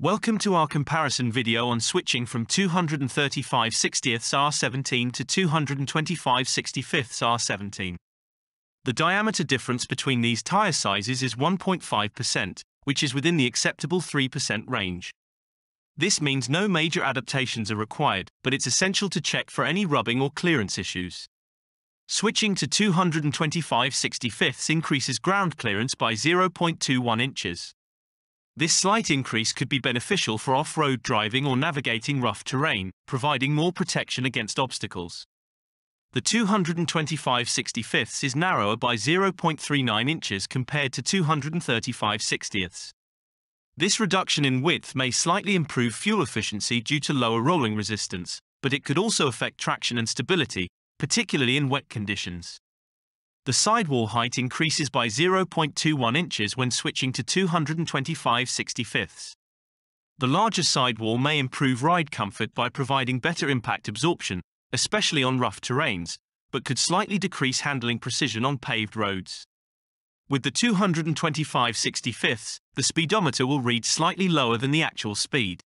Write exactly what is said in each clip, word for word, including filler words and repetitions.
Welcome to our comparison video on switching from two thirty-five sixtieths R seventeen to two twenty-five sixty-fifths R seventeen. The diameter difference between these tire sizes is one point five percent, which is within the acceptable three percent range. This means no major adaptations are required, but it's essential to check for any rubbing or clearance issues. Switching to two twenty-five sixty-fifths increases ground clearance by zero point two one inches. This slight increase could be beneficial for off-road driving or navigating rough terrain, providing more protection against obstacles. The two twenty-five sixty-fifths is narrower by zero point three nine inches compared to two thirty-five sixtieths. This reduction in width may slightly improve fuel efficiency due to lower rolling resistance, but it could also affect traction and stability, particularly in wet conditions. The sidewall height increases by zero point two one inches when switching to two twenty-five sixty-fifths. The larger sidewall may improve ride comfort by providing better impact absorption, especially on rough terrains, but could slightly decrease handling precision on paved roads. With the two twenty-five sixty-fifths, the speedometer will read slightly lower than the actual speed.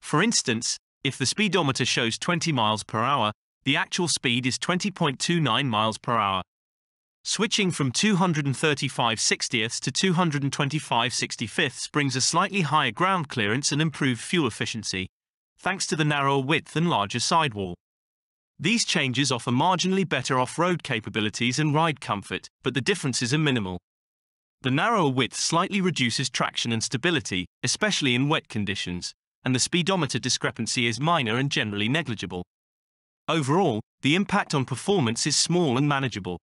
For instance, if the speedometer shows twenty miles per hour, the actual speed is twenty point two nine miles per hour. Switching from two thirty-five sixtieths to two twenty-five sixty-fifths brings a slightly higher ground clearance and improved fuel efficiency, thanks to the narrower width and larger sidewall. These changes offer marginally better off-road capabilities and ride comfort, but the differences are minimal. The narrower width slightly reduces traction and stability, especially in wet conditions, and the speedometer discrepancy is minor and generally negligible. Overall, the impact on performance is small and manageable.